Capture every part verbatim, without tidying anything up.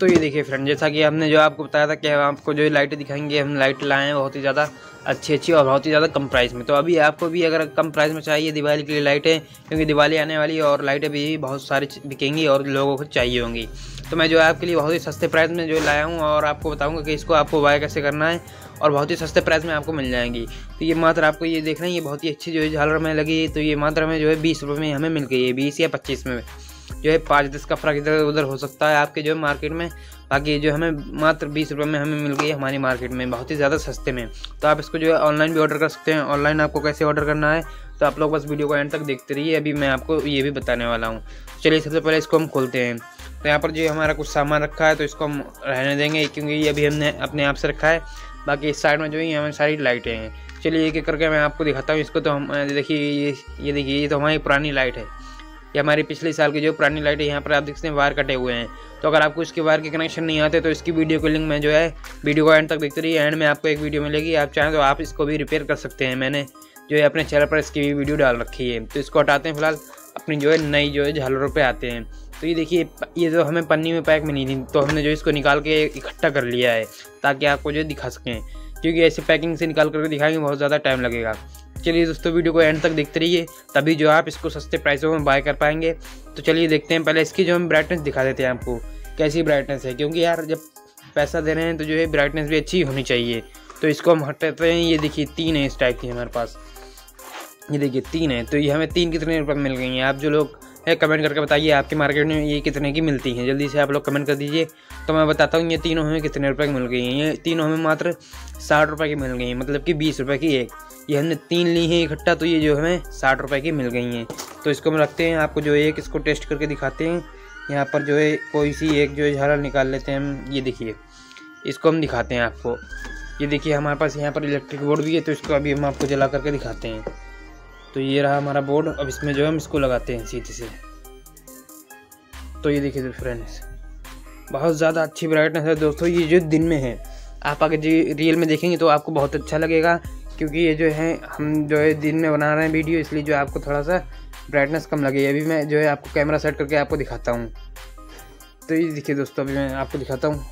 तो ये देखिए फ्रेंड, जैसा कि हमने जो आपको बताया था कि हम आपको जो लाइटें दिखाएंगे, हम लाइट लाए हैं बहुत ही ज़्यादा अच्छी अच्छी और बहुत ही ज़्यादा कम प्राइस में। तो अभी आपको भी अगर कम प्राइस में चाहिए दिवाली के लिए लाइटें, क्योंकि दिवाली आने वाली है और लाइटें भी बहुत सारी बिकेंगी और लोगों को चाहिए होंगी, तो मैं जो है आपके लिए बहुत ही सस्ते प्राइस में जो लाया हूँ और आपको बताऊँगा कि इसको आपको बाय कैसे करना है और बहुत ही सस्ते प्राइस में आपको मिल जाएंगी। तो ये मात्र आपको ये देखना है, ये बहुत ही अच्छी जो है झालर में लगी, तो ये मात्र हमें जो है बीस रुपये में हमें मिल गई है, बीस या पच्चीस में जो है पाँच दस का फ़र्क इधर उधर हो सकता है आपके जो मार्केट में, बाकी जो हमें मात्र बीस रुपये में हमें मिल गई है हमारी मार्केट में बहुत ही ज़्यादा सस्ते में। तो आप इसको जो है ऑनलाइन भी ऑर्डर कर सकते हैं। ऑनलाइन आपको कैसे ऑर्डर करना है तो आप लोग बस वीडियो को एंड तक देखते रहिए, अभी मैं आपको ये भी बताने वाला हूँ। चलिए सबसे पहले इसको हम खोलते हैं। तो यहाँ पर जो हमारा कुछ सामान रखा है तो इसको हम रहने देंगे क्योंकि ये अभी हमने अपने आप से रखा है, बाकी इस साइड में जो है हमारी सारी लाइटें हैं। चलिए एक एक करके मैं आपको दिखाता हूँ इसको। तो हम देखिए ये ये देखिए ये तो हमारी पुरानी लाइट है, ये हमारी पिछले साल की जो पुरानी लाइट है, यहाँ पर आप देखते हैं वायर कटे हुए हैं। तो अगर आपको इसके वायर के कनेक्शन नहीं आते तो इसकी वीडियो को लिंक में जो है वीडियो को एंड तक देखते रहिए, एंड में आपको एक वीडियो मिलेगी, आप चाहें तो आप इसको भी रिपेयर कर सकते हैं। मैंने जो है अपने चैनल पर इसकी भी वीडियो डाल रखी है। तो इसको हटाते हैं फिलहाल, अपनी जो है नई जो है झालरों पर आते हैं। तो ये देखिए ये जो हमें पन्नी में पैक मिली थी तो हमने जो इसको निकाल के इकट्ठा कर लिया है ताकि आपको जो दिखा सकें, क्योंकि ऐसे पैकिंग से निकाल करके दिखाएंगे बहुत ज़्यादा टाइम लगेगा। चलिए दोस्तों वीडियो को एंड तक देखते रहिए, तभी जो आप इसको सस्ते प्राइसों में बाय कर पाएंगे। तो चलिए देखते हैं, पहले इसकी जो हम ब्राइटनेस दिखा देते हैं आपको कैसी ब्राइटनेस है, क्योंकि यार जब पैसा दे रहे हैं तो जो है ब्राइटनेस भी अच्छी होनी चाहिए। तो इसको हम हटाते हैं। ये देखिए तीन है इस टाइप की हमारे पास, ये देखिए तीन है। तो ये हमें तीन कितने रुपये मिल गई हैं? आप जो लोग है कमेंट करके बताइए आपके मार्केट में ये कितने की मिलती हैं, जल्दी से आप लोग कमेंट कर दीजिए। तो मैं बताता हूँ ये तीनों हमें कितने रुपए की मिल गई हैं। ये तीनों हमें मात्र साठ रुपये की मिल गई हैं, मतलब कि बीस रुपये की एक। ये हमने तीन ली हैं इकट्ठा, तो ये जो हमें साठ रुपये की मिल गई हैं। तो इसको हम रखते हैं, आपको जो एक इसको टेस्ट करके दिखाते हैं। यहाँ पर जो है कोई सी एक जो है झालर निकाल लेते हैं हम। ये देखिए इसको हम दिखाते हैं आपको। ये देखिए हमारे पास यहाँ पर इलेक्ट्रिक बोर्ड भी है, तो इसको अभी हम आपको जला करके दिखाते हैं। तो ये रहा हमारा बोर्ड, अब इसमें जो है हम इसको लगाते हैं सीधे से। तो ये देखिए फ्रेंड्स बहुत ज़्यादा अच्छी ब्राइटनेस है दोस्तों, ये जो दिन में है। आप अगर जी रियल में देखेंगे तो आपको बहुत अच्छा लगेगा, क्योंकि ये जो है हम जो है दिन में बना रहे हैं वीडियो, इसलिए जो आपको थोड़ा सा ब्राइटनेस कम लगेगी। अभी मैं जो है आपको कैमरा सेट करके आपको दिखाता हूँ। तो ये देखिए दोस्तों अभी मैं आपको दिखाता हूँ।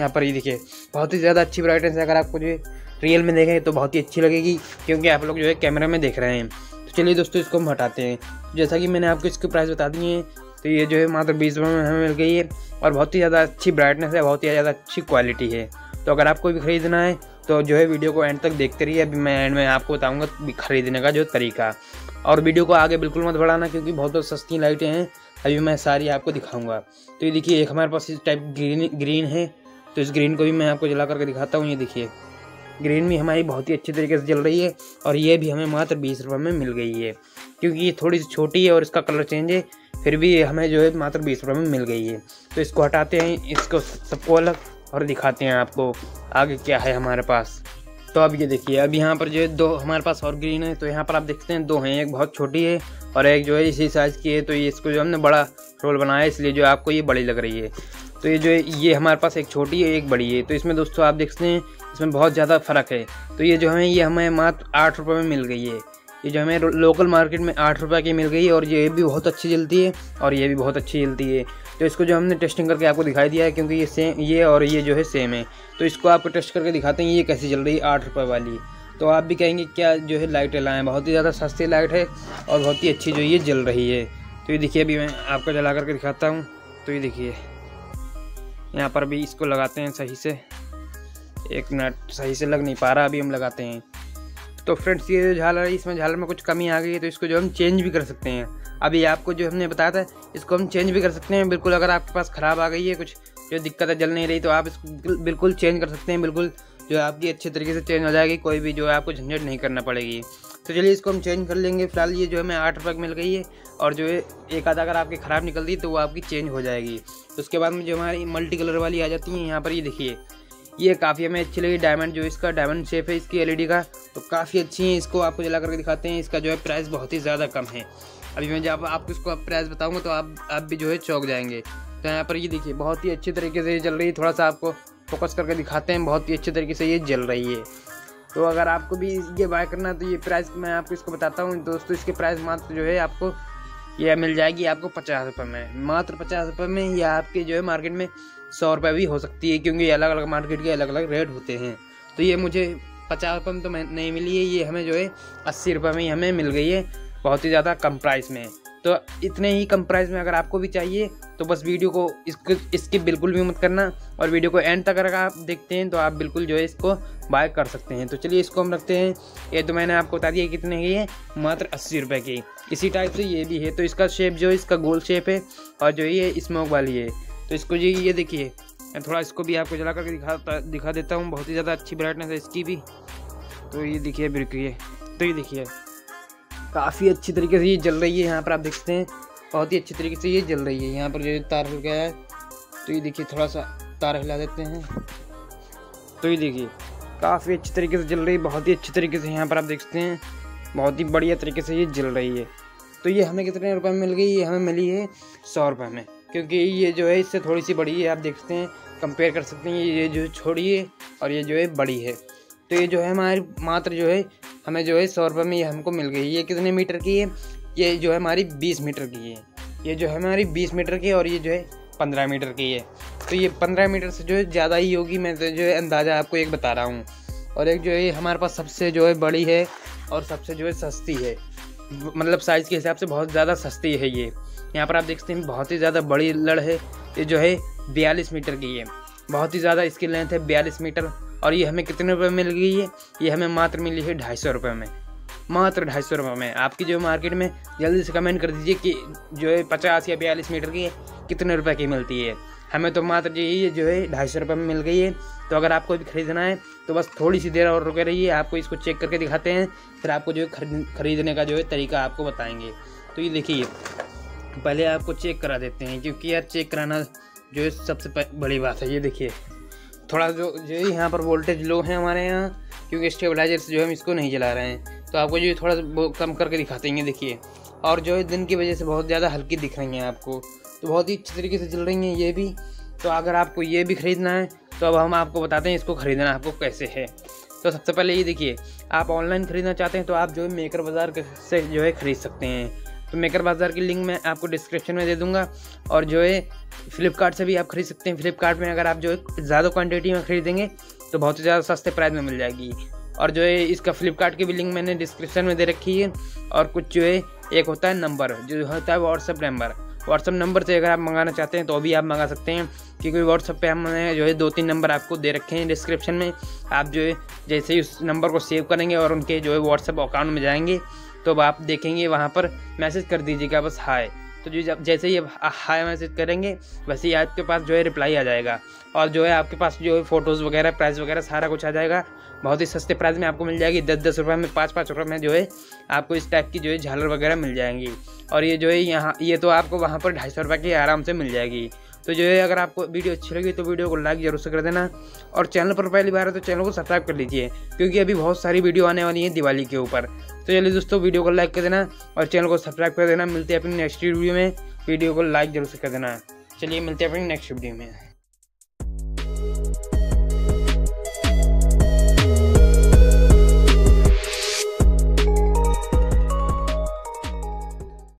यहाँ पर ये देखिए बहुत ही ज़्यादा अच्छी ब्राइटनेस है, अगर आपको जो रियल में देखें तो बहुत ही अच्छी लगेगी, क्योंकि आप लोग जो है कैमरे में देख रहे हैं। तो चलिए दोस्तों इसको हम हटाते हैं। जैसा कि मैंने आपको इसकी प्राइस बता दी है, तो ये जो है मात्र बीस रुपये में हमें मिल गई है और बहुत ही ज़्यादा अच्छी ब्राइटनेस है, बहुत ही ज़्यादा अच्छी क्वालिटी है। तो अगर आपको भी ख़रीदना है तो जो है वीडियो को एंड तक देखते रहिए, अभी मैं एंड में आपको बताऊँगा ख़रीदने का जो तरीका। और वीडियो को आगे बिल्कुल मत बढ़ाना, क्योंकि बहुत सस्ती लाइटें हैं, अभी मैं सारी आपको दिखाऊँगा। तो ये देखिए एक हमारे पास इस टाइप ग्रीन ग्रीन है, तो इस ग्रीन को भी मैं आपको जला करके दिखाता हूँ। ये देखिए ग्रीन भी हमारी बहुत ही अच्छे तरीके से जल रही है और ये भी हमें मात्र बीस रुपये में मिल गई है, क्योंकि ये थोड़ी सी छोटी है और इसका कलर चेंज है, फिर भी हमें जो है मात्र बीस रुपये में मिल गई है। तो इसको हटाते हैं, इसको सबको अलग, और दिखाते हैं आपको आगे क्या है हमारे पास। तो अब ये देखिए अब यहाँ पर जो है दो हमारे पास और ग्रीन है, तो यहाँ पर आप देखते हैं दो हैं, एक बहुत छोटी है और एक जो है इसी साइज़ की है। तो ये इसको जो हमने बड़ा रोल बनाया, इसलिए जो आपको ये बड़ी लग रही है। तो ये जो है ये हमारे पास एक छोटी है एक बड़ी है। तो इसमें दोस्तों आप देखते हैं इसमें बहुत ज़्यादा फ़र्क है। तो ये जो हमें ये हमें मात्र आठ रुपये में मिल गई है, ये जो हमें लोकल मार्केट में आठ रुपये की मिल गई है, और ये भी बहुत अच्छी जलती है और ये भी बहुत अच्छी जलती है। तो इसको जो हमने टेस्टिंग करके आपको दिखाई दिया है, क्योंकि ये सेम ये और ये जो है सेम है। तो इसको आपको टेस्ट करके दिखाते हैं ये कैसी जल रही है आठ रुपये वाली। तो आप भी कहेंगे क्या जो है लाइटें लाएँ, बहुत ही ज़्यादा सस्ती लाइट है और बहुत ही अच्छी जो ये जल रही है। तो ये देखिए अभी मैं आपको जला करके दिखाता हूँ। तो ये देखिए यहाँ पर भी इसको लगाते हैं सही से, एक मिनट सही से लग नहीं पा रहा, अभी हम लगाते हैं। तो फ्रेंड्स ये जो झालर है इसमें झालर में कुछ कमी आ गई है, तो इसको जो हम चेंज भी कर सकते हैं। अभी आपको जो हमने बताया था इसको हम चेंज भी कर सकते हैं बिल्कुल, अगर आपके पास ख़राब आ गई है कुछ जो दिक्कत है जल नहीं रही, तो आप इसको बिल्कुल चेंज कर सकते हैं, बिल्कुल जो आपकी अच्छे तरीके से चेंज हो जाएगी, कोई भी जो है आपको झंझट नहीं करना पड़ेगी। तो चलिए इसको हम चेंज कर लेंगे। फिलहाल ये जो हमें आठ रुपये की मिल गई है, और जो है एक आधा अगर आपकी ख़राब निकल दी तो वो आपकी चेंज हो जाएगी। तो उसके बाद में जो हमारी मल्टी कलर वाली आ जाती है, यहाँ पर ये देखिए ये काफ़ी हमें अच्छी लगी, डायमंड जो इसका डायमंड शेप है इसकी एलईडी का, तो काफ़ी अच्छी है। इसको आपको जला करके दिखाते हैं, इसका जो है प्राइस बहुत ही ज़्यादा कम है। अभी मैं जब आपको इसको प्राइस बताऊँगा तो आप आप भी जो है चौंक जाएंगे। तो यहाँ पर ये देखिए बहुत ही अच्छे तरीके से ये जल रही है, थोड़ा सा आपको फोकस करके दिखाते हैं, बहुत ही अच्छे तरीके से ये जल रही है। तो अगर आपको भी ये बाय करना है तो ये प्राइस मैं आपको इसको बताता हूँ दोस्तों, इसके प्राइस मात्र जो है आपको यह मिल जाएगी आपको पचास रुपये में, मात्र पचास रुपये में। यह आपके जो है मार्केट में सौ रुपये भी हो सकती है, क्योंकि अलग अलग मार्केट के अलग अलग रेट होते हैं। तो ये मुझे पचास रुपये में तो नहीं मिली है, ये हमें जो है अस्सी रुपये में ही हमें मिल गई है, बहुत ही ज़्यादा कम प्राइस में। तो इतने ही कम प्राइस में अगर आपको भी चाहिए तो बस वीडियो को इसको स्किप बिल्कुल भी मत करना, और वीडियो को एंड तक अगर आप देखते हैं तो आप बिल्कुल जो है इसको बाय कर सकते हैं। तो चलिए इसको हम रखते हैं। ये तो मैंने आपको बता दिया कितने की है, मात्र अस्सी रुपये की। इसी टाइप से ये भी है, तो इसका शेप जो है इसका गोल शेप है और जो ये स्मोक वाली है। तो इसको जी ये देखिए, मैं थोड़ा इसको भी आपको जला करके दिखा दिखा देता हूँ, बहुत ही ज़्यादा अच्छी ब्राइटनेस है इसकी भी। तो ये देखिए बिल्कुल, तो ये देखिए काफ़ी अच्छी तरीके से ये जल रही है। यहाँ पर आप देखते हैं बहुत ही अच्छी तरीके से ये जल रही है। यहाँ पर जो तार हिल गया है, तो ये देखिए थोड़ा सा तार हिला देते हैं, तो ये देखिए काफ़ी अच्छी तरीके से जल रही है, बहुत ही अच्छी तरीके से। यहाँ पर आप देखते हैं बहुत ही बढ़िया तरीके से ये जल रही है। तो ये हमें कितने रुपए में मिल गई? ये हमें मिली है सौ रुपये में, क्योंकि ये जो है इससे थोड़ी सी बड़ी है। आप देखते हैं, कंपेयर कर सकते हैं, ये जो छोटी है और ये जो है बड़ी है। तो ये जो है हमारी मात्र जो है हमें जो है सौ रुपये में ये हमको मिल गई। ये कितने मीटर की है? ये जो है हमारी बीस मीटर की है। ये जो है हमारी बीस मीटर की है और ये जो है पंद्रह मीटर की है। तो ये पंद्रह मीटर से जो है ज़्यादा ही होगी, मैं तो जो है अंदाज़ा आपको एक बता रहा हूँ। और एक जो है हमारे पास सबसे जो है बड़ी है और सबसे जो है सस्ती है, मतलब साइज़ के हिसाब से बहुत ज़्यादा सस्ती है ये। यहाँ पर आप देखते हैं बहुत ही ज़्यादा बड़ी लड़ है, ये जो है बयालीस मीटर की है, बहुत ही ज़्यादा इसकी लेंथ है बयालीस मीटर। और ये हमें कितने रुपए मिल गई है? ये हमें मात्र मिली है ढाई सौ रुपये में, मात्र ढाई सौ रुपये में। आपकी जो मार्केट में जल्दी से कमेंट कर दीजिए कि जो है पचास या बयालीस मीटर की कितने रुपए की मिलती है। हमें तो मात्र ये जो है ढाई सौ रुपये में मिल गई है। तो अगर आपको भी खरीदना है तो बस थोड़ी सी देर और रुके रहिए, आपको इसको चेक करके दिखाते हैं, फिर आपको जो है खरीदने का जो है तरीका आपको बताएँगे। तो ये देखिए पहले आपको चेक करा देते हैं, क्योंकि यार चेक कराना जो है सबसे बड़ी बात है। ये देखिए थोड़ा जो जो है यहाँ पर वोल्टेज लो है हमारे यहाँ, क्योंकि स्टेबलाइजर से जो हम इसको नहीं जला रहे हैं, तो आपको जो थोड़ा सा कम करके दिखाते हैं। देखिए, और जो है दिन की वजह से बहुत ज़्यादा हल्की दिख रही हैं आपको, तो बहुत ही अच्छी तरीके से चल रही हैं ये भी। तो अगर आपको ये भी ख़रीदना है तो अब हम आपको बताते हैं इसको ख़रीदना आपको कैसे है। तो सबसे पहले ये देखिए, आप ऑनलाइन ख़रीदना चाहते हैं तो आप जो है मेकर बाज़ार से जो है ख़रीद सकते हैं। तो मेकर बाज़ार की लिंक मैं आपको डिस्क्रिप्शन में दे दूंगा। और जो है फ्लिपकार्ट से भी आप खरीद सकते हैं। फ्लिपकार्ट में अगर आप जो है ज़्यादा क्वांटिटी में खरीदेंगे तो बहुत ही ज़्यादा सस्ते प्राइस में मिल जाएगी। और जो है इसका फ्लिपकार्ट की भी लिंक मैंने डिस्क्रिप्शन में दे रखी है। और कुछ जो है एक होता है नंबर, जो होता है व्हाट्सअप नंबर, व्हाट्सअप नंबर से अगर आप मंगाना चाहते हैं तो भी आप मंगा सकते हैं, क्योंकि व्हाट्सअप पे हमने जो है दो तीन नंबर आपको दे रखे हैं डिस्क्रिप्शन में। आप जो है जैसे ही उस नंबर को सेव करेंगे और उनके जो है व्हाट्सअप अकाउंट में जाएंगे तो अब आप देखेंगे वहाँ पर मैसेज कर दीजिएगा बस हाय। तो जो जैसे ही हाय मैसेज करेंगे वैसे ही आपके पास जो है रिप्लाई आ जाएगा, और जो है आपके पास जो है फ़ोटोज़ वगैरह, प्राइस वगैरह सारा कुछ आ जाएगा। बहुत ही सस्ते प्राइस में आपको मिल जाएगी, दस दस रुपये में, पाँच पाँच रुपये में जो है आपको इस टाइप की जो है झालर वगैरह मिल जाएंगी। और ये जो है यहाँ ये तो आपको वहाँ पर ढाई सौ रुपये की आराम से मिल जाएगी। तो जो है अगर आपको वीडियो अच्छी लगी तो वीडियो को लाइक जरूर से कर देना, और चैनल पर पहली बार है तो चैनल को सब्सक्राइब कर लीजिए, क्योंकि अभी बहुत सारी वीडियो आने वाली है दिवाली के ऊपर। तो चलिए दोस्तों, वीडियो को लाइक कर देना और चैनल को सब्सक्राइब कर देना। मिलते हैं अपनी नेक्स्ट वीडियो में, वीडियो को लाइक जरूर से कर देना। चलिए मिलते हैं अपनी नेक्स्ट वीडियो में।